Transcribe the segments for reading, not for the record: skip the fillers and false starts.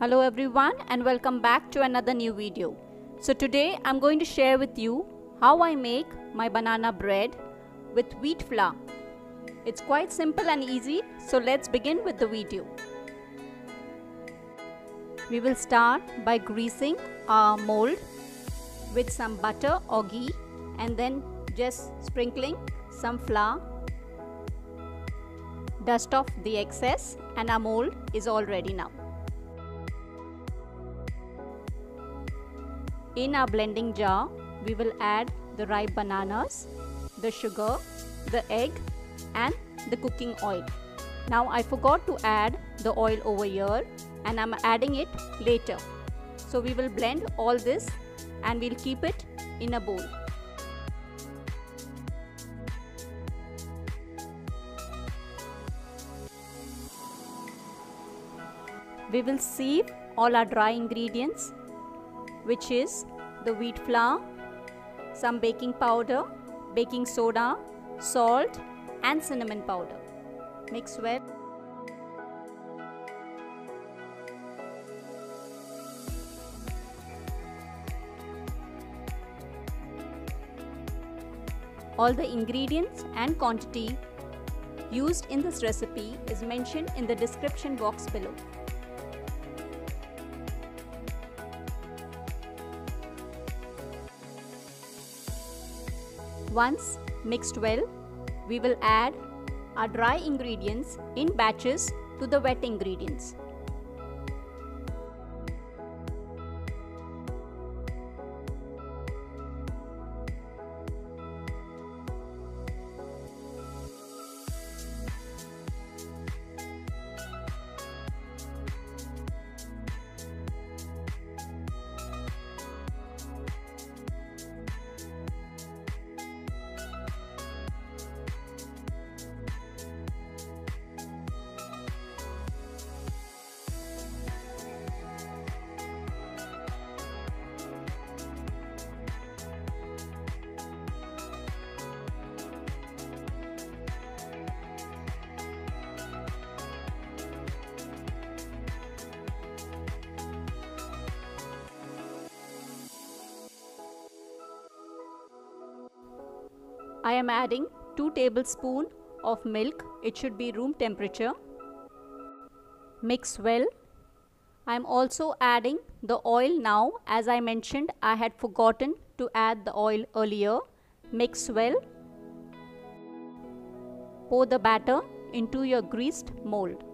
Hello everyone and welcome back to another new video. So today I'm going to share with you how I make my banana bread with wheat flour. It's quite simple and easy, so let's begin with the video. We will start by greasing our mold with some butter or ghee and then just sprinkling some flour. Dust off the excess and our mold is all ready now. In our blending jar, we will add the ripe bananas, the sugar, the egg and the cooking oil. Now I forgot to add the oil over here and I'm adding it later. So we will blend all this and we'll keep it in a bowl. We will sieve all our dry ingredients, which is the wheat flour, some baking powder, baking soda, salt and cinnamon powder. Mix well. All the ingredients and quantity used in this recipe is mentioned in the description box below. Once mixed well, we will add our dry ingredients in batches to the wet ingredients. I am adding 2 tablespoons of milk. It should be room temperature. Mix well. I am also adding the oil now. As I mentioned, I had forgotten to add the oil earlier. Mix well. Pour the batter into your greased mold.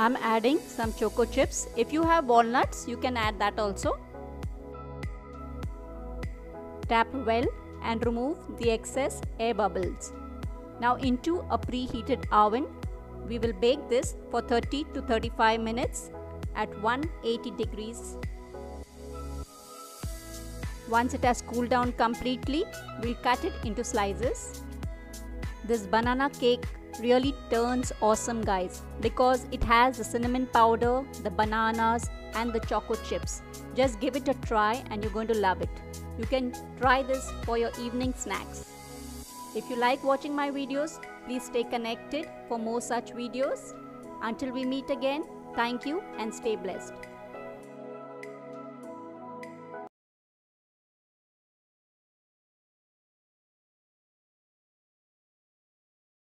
I'm adding some choco chips. If you have walnuts, you can add that also. Tap well and remove the excess air bubbles. Now into a preheated oven, we will bake this for 30 to 35 minutes at 180 degrees. Once it has cooled down completely, we'll cut it into slices. This banana cake really turns awesome, guys, because it has the cinnamon powder, the bananas and the choco chips. Just give it a try and you're going to love it. You can try this for your evening snacks. If you like watching my videos, please stay connected for more such videos. Until we meet again, thank you and stay blessed.